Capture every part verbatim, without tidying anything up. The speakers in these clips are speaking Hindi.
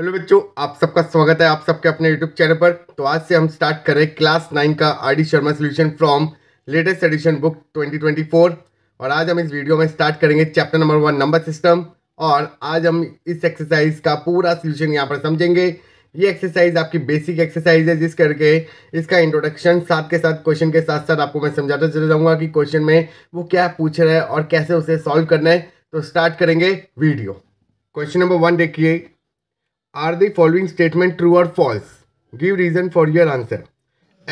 हेलो बच्चों, आप सबका स्वागत है आप सबके अपने यूट्यूब चैनल पर। तो आज से हम स्टार्ट कर रहे हैं क्लास नाइन का RD Sharma solution from latest edition book twenty twenty four. और आज हम इस वीडियो में स्टार्ट करेंगे chapter number one number system. और आज हम इस एक्सरसाइज का पूरा सोल्यूशन यहाँ पर समझेंगे। ये एक्सरसाइज आपकी बेसिक एक्सरसाइज है, जिस करके इसका इंट्रोडक्शन साथ के साथ क्वेश्चन के साथ साथ आपको मैं समझाता चला जाऊँगा कि क्वेश्चन में वो क्या पूछ रहा है और कैसे उसे सॉल्व करना है। तो स्टार्ट करेंगे वीडियो। क्वेश्चन नंबर वन देखिए, are the following statement true और false, give reason for your answer.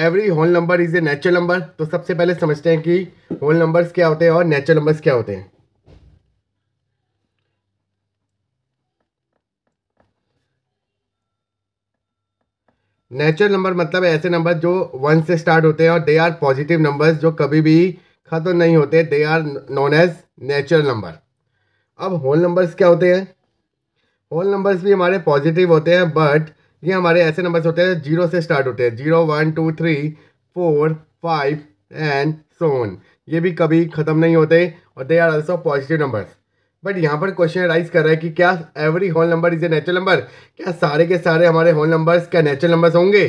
Every whole number is a natural number. तो सबसे पहले समझते हैं कि होल नंबर्स क्या होते हैं और नेचुरल नंबर्स क्या होते हैं। नेचुरल नंबर मतलब ऐसे नंबर जो वन से स्टार्ट होते हैं और दे आर पॉजिटिव नंबर्स जो कभी भी खत्म नहीं होते, they are known as natural number. अब होल नंबर्स क्या होते हैं? होल नंबर्स भी हमारे पॉजिटिव होते हैं, बट ये हमारे ऐसे नंबर्स होते हैं जीरो से स्टार्ट होते हैं, zero one two three four five and so on. ये भी कभी ख़त्म नहीं होते और they are also positive numbers. But यहाँ पर क्वेश्चन राइज कर रहा है कि क्या every whole number is a natural number, क्या सारे के सारे हमारे होल नंबर्स क्या नेचुरल नंबर्स होंगे?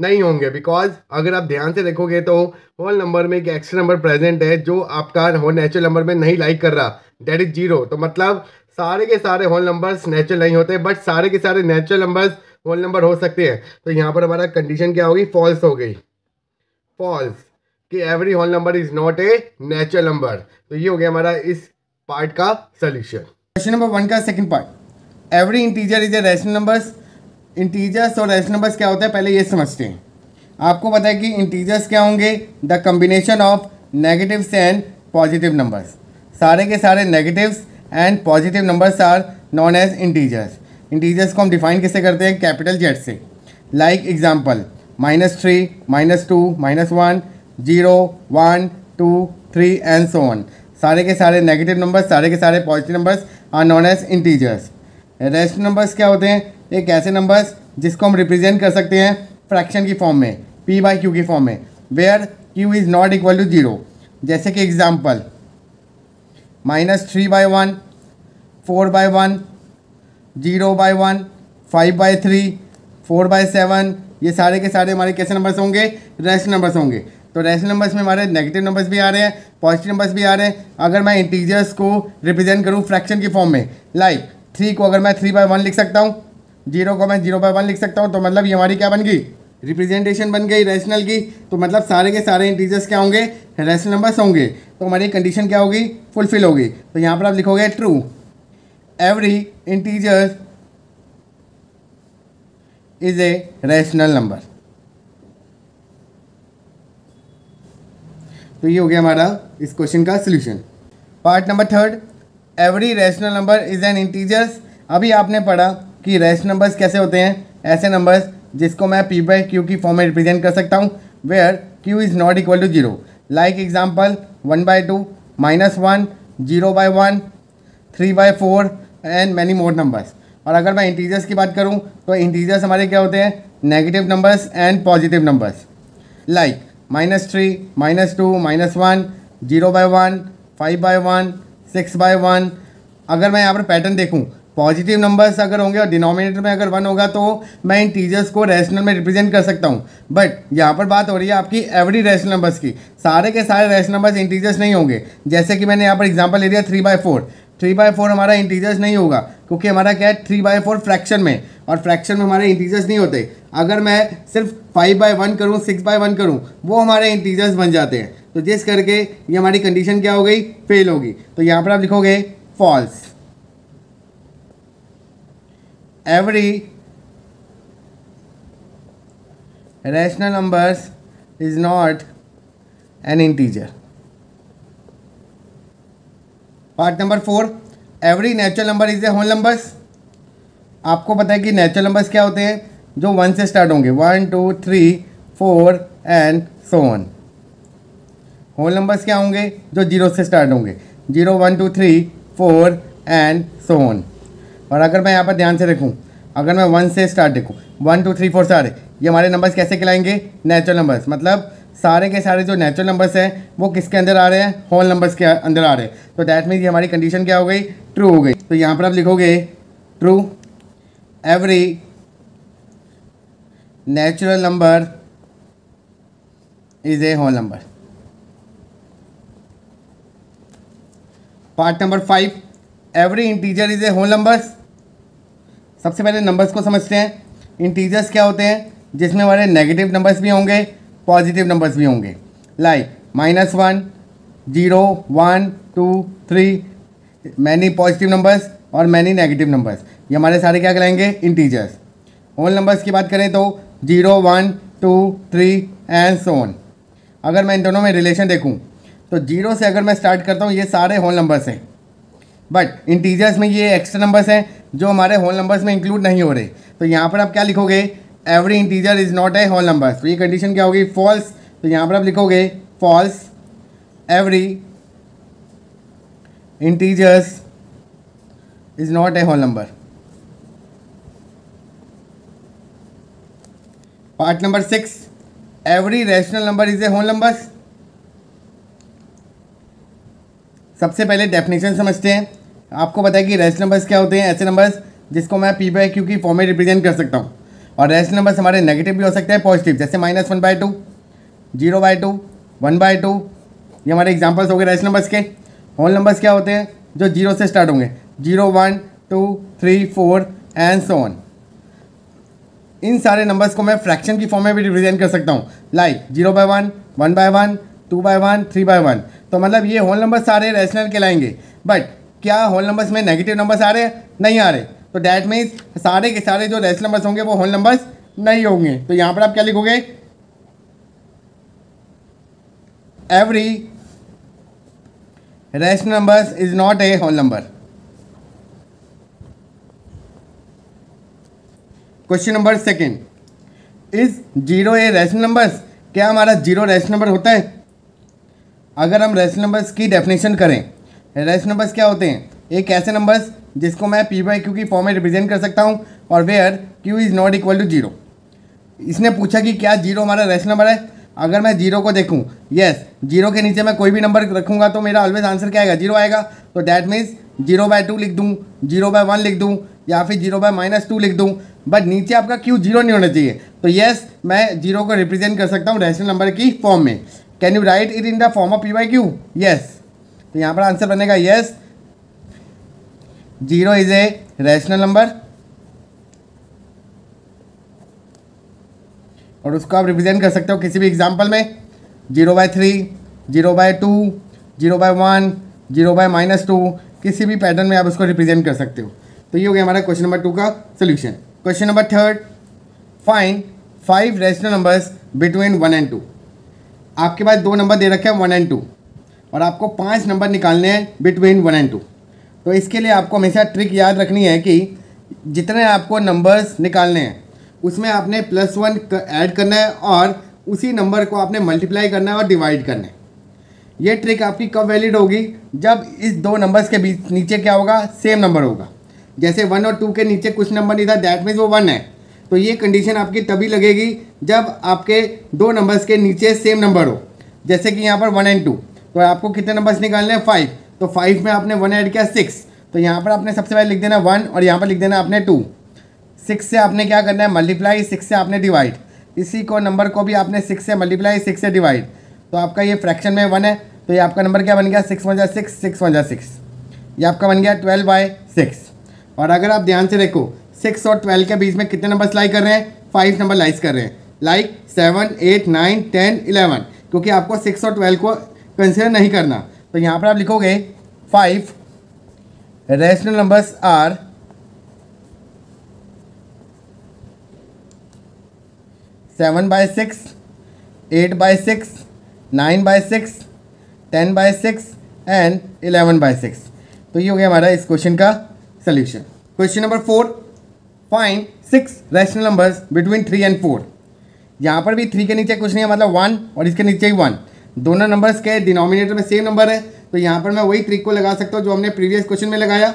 नहीं होंगे, बिकॉज अगर आप ध्यान से देखोगे तो होल नंबर में एक एक्स्ट्रा नंबर प्रेजेंट है जो आपका होल नेचुरल नंबर में नहीं लाइक कर रहा, दैट इज जीरो। तो मतलब सारे के सारे होल नंबर्स नेचुरल नहीं होते, बट सारे के सारे नेचुरल नंबर्स होल नंबर हो सकते हैं। तो यहाँ पर हमारा कंडीशन क्या होगी? फॉल्स हो गई, फॉल्स कि every whole number is not a natural number. तो ये हो गया हमारा इस पार्ट का सोल्यूशन। क्वेश्चन नंबर वन का second part, every integer is a rational numbers. Integers और रैशनल नंबर्स क्या होता है पहले ये समझते हैं। आपको पता है कि इंटीजर्स क्या होंगे? The combination of negatives and positive numbers. सारे के सारे negatives and positive numbers are known as integers. Integers को हम डिफाइन कैसे करते हैं? कैपिटल जेड से। Like example minus three, minus two, minus one, zero, one, two, three and so on. सारे के सारे नेगेटिव नंबर्स, सारे के सारे positive numbers are known as integers. Rational numbers क्या होते हैं? एक ऐसे नंबर्स जिसको हम रिप्रेजेंट कर सकते हैं फ्रैक्शन की फॉर्म में, पी बाई क्यू की फॉर्म में, where Q is not equal to zero. जैसे कि example minus three by one, four by one, zero by one, five by three, four by seven. ये सारे के सारे हमारे कैसे नंबर्स होंगे? रैशनल नंबर्स होंगे। तो रैशनल नंबर्स में हमारे नेगेटिव नंबर्स भी आ रहे हैं, पॉजिटिव नंबर्स भी आ रहे हैं। अगर मैं इंटीजर्स को रिप्रेजेंट करूँ फ्रैक्शन की फॉर्म में, लाइक like, थ्री को अगर मैं थ्री बाई वन लिख सकता हूँ, जीरो को मैं जीरो बाई वन लिख सकता हूँ, तो मतलब ये हमारी क्या बन गई? रिप्रेजेंटेशन बन गई रैशनल की। तो मतलब सारे के सारे इंटीजर्स क्या होंगे? रैशनल नंबर्स होंगे। तो हमारी कंडीशन क्या होगी? फुलफिल होगी। तो यहाँ पर आप लिखोगे true, every integers is a rational number. तो ये हो गया हमारा इस क्वेश्चन का solution. Part number third, every rational number is an integers. अभी आपने पढ़ा कि रैशनल नंबर्स कैसे होते हैं? ऐसे नंबर्स जिसको मैं पी बाई क्यू की फॉर्म में रिप्रेजेंट कर सकता हूँ, where Q is not equal to zero. Like example one by two, minus one, zero by one, three by four and many more numbers. और अगर मैं इंटीजर्स की बात करूँ तो इंटीजर्स हमारे क्या होते हैं? Negative numbers and positive numbers. Like minus three, minus two, minus one, zero by one, five by one, six by one. अगर मैं यहाँ पर पैटर्न देखूँ, पॉजिटिव नंबर्स अगर होंगे और डिनोमिनेटर में अगर वन होगा तो मैं इंटीजर्स को रैशनल में रिप्रेजेंट कर सकता हूँ। बट यहाँ पर बात हो रही है आपकी एवरी रैशनल नंबर्स की। सारे के सारे रैशनल नंबर्स इंटीजर्स नहीं होंगे। जैसे कि मैंने यहाँ पर एग्जांपल ले लिया three by four. Three by four हमारा इंटीजर्स नहीं होगा क्योंकि हमारा क्या है? थ्री बाई फोर फ्रैक्शन में, और फ्रैक्शन में हमारे इंटीजर्स नहीं होते। अगर मैं सिर्फ फाइव बाई वन करूँ, सिक्स बाई वन करूँ, वो हमारे इंटीजर्स बन जाते हैं। तो जिस करके ये हमारी कंडीशन क्या हो गई? फेल होगी। तो यहाँ पर आप लिखोगे false, every rational numbers is not an integer. Part number four, every natural number is a whole numbers. आपको पता है कि नेचुरल नंबर्स क्या होते हैं? जो वन से स्टार्ट होंगे, one two three four and so on. Whole numbers क्या होंगे? जो जीरो से स्टार्ट होंगे, zero one two three four and so on. और अगर मैं यहाँ पर ध्यान से देखूँ, अगर मैं वन से स्टार्ट देखूँ, वन टू थ्री फोर, सारे ये हमारे नंबर्स कैसे कहलाएंगे? Natural numbers. मतलब सारे के सारे जो नेचुरल नंबर्स हैं वो किसके अंदर आ रहे हैं? होल नंबर्स के अंदर आ रहे हैं। तो दैट मीन्स ये हमारी कंडीशन क्या हो गई? ट्रू हो गई। तो यहाँ पर आप लिखोगे true, every natural number is a whole number. Part number five, every integer is a whole numbers. सबसे पहले नंबर्स को समझते हैं. इंटीजर्स क्या होते हैं? जिसमें हमारे नेगेटिव नंबर्स भी होंगे, पॉजिटिव नंबर्स भी होंगे. Like minus one, zero, one, two, three, many positive numbers और मैनी नेगेटिव नंबर्स. ये हमारे सारे क्या कहलाएंगे? इंटीजर्स. होल नंबर्स की बात करें तो zero, one, two, three and so on. अगर मैं इन दोनों में रिलेशन देखूँ तो जीरो से अगर मैं स्टार्ट करता हूँ, ये सारे होल नंबर्स हैं. बट इंटीजर्स में ये एक्स्ट्रा नंबर्स हैं जो हमारे होल नंबर्स में इंक्लूड नहीं हो रहे. तो यहाँ पर आप क्या लिखोगे? Every integer is not a whole number. तो ये कंडीशन क्या होगी? फॉल्स. तो यहाँ पर आप लिखोगे false, every integers is not a whole number. Part number six, every rational number is a whole number. सबसे पहले डेफिनेशन समझते हैं. आपको पता है कि रैशनल नंबर्स क्या होते हैं? ऐसे नंबर्स जिसको मैं पी बाई क्यू की फॉर्म में रिप्रेजेंट कर सकता हूँ. और रैशनल नंबर्स हमारे नेगेटिव भी हो सकते हैं, पॉजिटिव, जैसे minus one by two, zero by two, one by two. ये हमारे एग्जांपल्स हो गए रैशनल नंबर्स के. होल नंबर्स क्या होते हैं? जो जीरो से स्टार्ट होंगे, zero, one, two, three, four and so on. इन सारे नंबर्स को मैं फ्रैक्शन की फॉर्म में भी रिप्रेजेंट कर सकता हूँ. Like zero by one, one by one, two by one, three by one. तो मतलब ये होल नंबर सारे रैशनल कहलाएंगे. बट क्या होल नंबर्स में नेगेटिव नंबर्स आ रहे हैं? नहीं आ रहे. तो डैट मीन्स सारे के सारे जो रैशनल नंबर्स होंगे वो होल नंबर्स नहीं होंगे. तो यहाँ पर आप क्या लिखोगे? Every rational numbers is not a whole number. Question number second, is zero a rational numbers. क्या हमारा जीरो रैशनल नंबर होता है? अगर हम रैशनल नंबर्स की डेफिनेशन करें, रैशनल नंबर्स क्या होते हैं? एक ऐसे नंबर्स जिसको मैं पी बाई क्यू की फॉर्म में रिप्रेजेंट कर सकता हूं और where Q is not equal to zero. इसने पूछा कि क्या जीरो हमारा रैशनल नंबर है? अगर मैं जीरो को देखूं, यस, जीरो के नीचे मैं कोई भी नंबर रखूँगा तो मेरा ऑलवेज आंसर क्या आएगा? जीरो आएगा. तो that means zero by two लिख दूँ, जीरो बाई वन लिख दूँ या फिर जीरो बाई माइनस टू लिख दूँ, बट नीचे आपका क्यू जीरो नहीं होना चाहिए. तो येस, मैं जीरो को रिप्रेजेंट कर सकता हूँ रैशनल नंबर की फॉर्म में. Can you write it in the form of P by Q? Yes. तो यहाँ पर आंसर बनेगा yes, zero is a rational number. और उसको आप रिप्रेजेंट कर सकते हो किसी भी एग्जाम्पल में. Zero by three, zero by two, zero by one, zero by minus two, किसी भी पैटर्न में आप उसको रिप्रेजेंट कर सकते हो. तो ये हो गया हमारा क्वेश्चन नंबर टू का solution. Question number third, find five rational numbers between one and two. आपके पास दो नंबर दे रखे हैं वन एंड टू और आपको पांच नंबर निकालने हैं बिटवीन वन एंड टू. तो इसके लिए आपको हमेशा ट्रिक याद रखनी है कि जितने आपको नंबर्स निकालने हैं उसमें आपने प्लस वन ऐड करना है और उसी नंबर को आपने मल्टीप्लाई करना है और डिवाइड करना है. ये ट्रिक आपकी कब वैलिड होगी? जब इस दो नंबर्स के बीच नीचे क्या होगा? सेम नंबर होगा. जैसे वन और टू के नीचे कुछ नंबर नहीं था, दैट मीन्स वो वन है. तो ये कंडीशन आपकी तभी लगेगी जब आपके दो नंबर्स के नीचे सेम नंबर हो. जैसे कि यहाँ पर वन एंड टू, तो आपको कितने नंबर्स निकालने हैं? फाइव. तो फाइव में आपने वन ऐड किया, सिक्स. तो यहाँ पर आपने सबसे पहले लिख देना वन और यहाँ पर लिख देना आपने टू. सिक्स से आपने क्या करना है? मल्टीप्लाई. सिक्स से आपने डिवाइड. इसी को नंबर को भी आपने सिक्स से मल्टीप्लाई, सिक्स से डिवाइड. तो आपका ये फ्रैक्शन में वन है, तो ये आपका नंबर क्या बन गया? सिक्स वन जा सिक्स, सिक्स वन जा सिक्स. ये आपका बन गया ट्वेल्व बाई सिक्स. और अगर आप ध्यान से देखो, सिक्स और ट्वेल्व के बीच में कितने नंबर्स लाई कर रहे हैं? फाइव नंबर लाइज कर रहे हैं. Like seven, eight, nine, ten, eleven. क्योंकि आपको सिक्स और ट्वेल्व को कंसिडर नहीं करना. तो यहाँ पर आप लिखोगे five rational numbers are seven by six, eight by six, nine by six, ten by six and eleven by six. तो ये हो गया हमारा इस क्वेश्चन का solution. Question number four, find six rational numbers between three and four. यहाँ पर भी थ्री के नीचे कुछ नहीं है, मतलब वन, और इसके नीचे ही वन. दोनों नंबर्स के डिनोमिनेटर में सेम नंबर है. तो यहाँ पर मैं वही ट्रिक को लगा सकता हूँ जो हमने प्रीवियस क्वेश्चन में लगाया.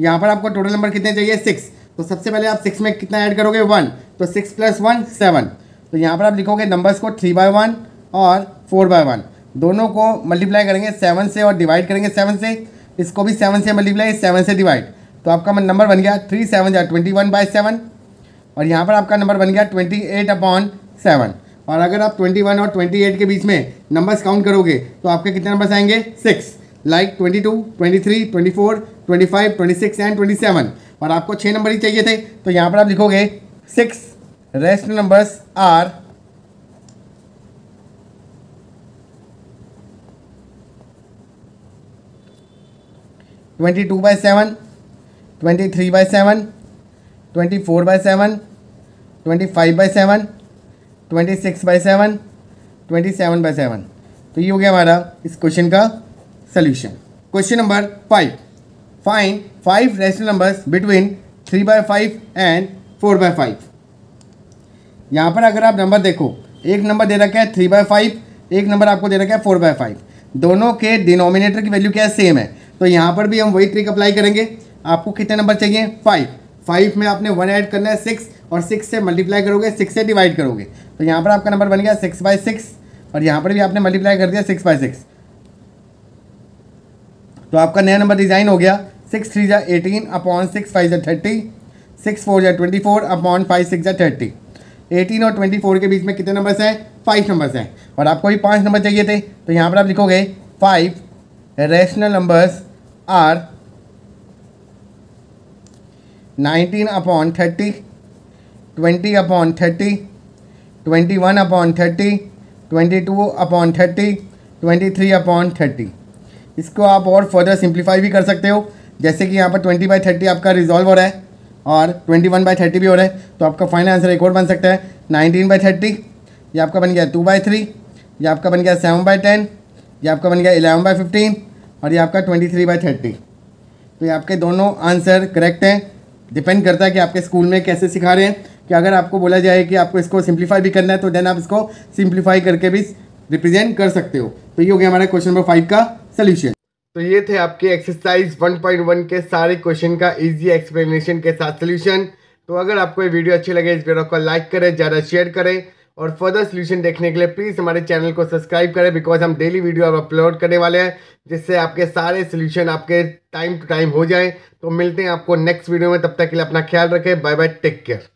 यहाँ पर आपको टोटल नंबर कितने चाहिए? सिक्स. तो सबसे पहले आप सिक्स में कितना ऐड करोगे? वन. तो सिक्स प्लस वन सेवन. तो यहाँ पर आप लिखोगे नंबर्स को थ्री बाय वन और फोर बाय वन, दोनों को मल्टीप्लाई करेंगे सेवन से और डिवाइड करेंगे सेवन से. इसको भी सेवन से मल्टीप्लाई, सेवन से डिवाइड. तो आपका नंबर बन गया three seven are twenty one by seven और यहाँ पर आपका नंबर बन गया ट्वेंटी एट अपॉन सेवन। और अगर आप इक्कीस और अट्ठाईस के बीच में नंबर्स काउंट करोगे तो आपके कितने नंबर्स आएंगे, सिक्स, लाइक बाईस, तेईस, चौबीस, पच्चीस, छब्बीस एंड सत्ताईस। और आपको छः नंबर ही चाहिए थे तो यहाँ पर आप लिखोगे सिक्स। रेस्ट नंबर्स आर बाईस बाई सेवन, तेईस बाई सेवन, चौबीस बाई सेवन, पच्चीस बाई सेवन, छब्बीस बाई सेवन, सत्ताईस बाई सेवन। तो ये हो गया हमारा इस क्वेश्चन का solution. Question number five, find five rational numbers between three by five and four by five. यहाँ पर अगर आप नंबर देखो, एक नंबर दे रखा है थ्री बाई फाइव, एक नंबर आपको दे रखा है फोर बाई फाइव, दोनों के डिनोमिनेटर की वैल्यू क्या है, सेम है। तो यहाँ पर भी हम वही ट्रिक अप्लाई करेंगे। आपको कितने नंबर चाहिए, फाइव। फाइव में आपने वन ऐड करना है, सिक्स, और सिक्स से मल्टीप्लाई करोगे, सिक्स से डिवाइड करोगे। तो यहाँ पर आपका नंबर बन गया सिक्स बाई सिक्स और यहाँ पर भी आपने मल्टीप्लाई कर दिया सिक्स बाई सिक्स। तो आपका नया नंबर डिजाइन हो गया six three are eighteen upon six five are thirty, six four are twenty four upon five six are thirty. Eighteen और ट्वेंटी फोर के बीच में कितने नंबर्स हैं, फाइव नंबर्स हैं। और आपको भी पाँच नंबर चाहिए थे तो यहाँ पर आप लिखोगे five rational numbers are nineteen upon thirty, twenty upon thirty, twenty one upon thirty, twenty two upon thirty, twenty three upon thirty. इसको आप और फर्दर सिंप्लीफाई भी कर सकते हो, जैसे कि यहाँ पर ट्वेंटी बाई थर्टी आपका रिजॉल्व हो रहा है और ट्वेंटी वन बाई थर्टी भी हो रहा है। तो आपका फाइनल आंसर एक और बन सकता है नाइनटीन बाई थर्टी, ये आपका बन गया टू बाई थ्री, ये आपका बन गया सेवन बाई टेन, ये आपका बन गया एलेवन बाई फिफ्टीन और ये आपका ट्वेंटी थ्री बाई थर्टी। तो ये आपके दोनों आंसर करेक्ट हैं। डिपेंड करता है कि आपके स्कूल में कैसे सिखा रहे हैं, कि अगर आपको बोला जाए कि आपको इसको सिंप्लीफाई भी करना है तो देन आप इसको सिंप्लीफाई करके भी रिप्रेजेंट कर सकते हो। तो ये हो गया हमारा क्वेश्चन नंबर फाइव का सलूशन। तो ये थे आपके एक्सरसाइज वन पॉइंट वन के सारे क्वेश्चन का इजी एक्सप्लेनेशन के साथ सलूशन। तो अगर आपको ये वीडियो अच्छी लगे, इस वीडियो को लाइक करें, ज़्यादा शेयर करें और फर्दर सॉल्यूशन देखने के लिए प्लीज़ हमारे चैनल को सब्सक्राइब करें, बिकॉज हम डेली वीडियो अब अपलोड करने वाले हैं जिससे आपके सारे सॉल्यूशन आपके टाइम टू टाइम हो जाए। तो मिलते हैं आपको नेक्स्ट वीडियो में, तब तक के लिए अपना ख्याल रखें। Bye bye, take care.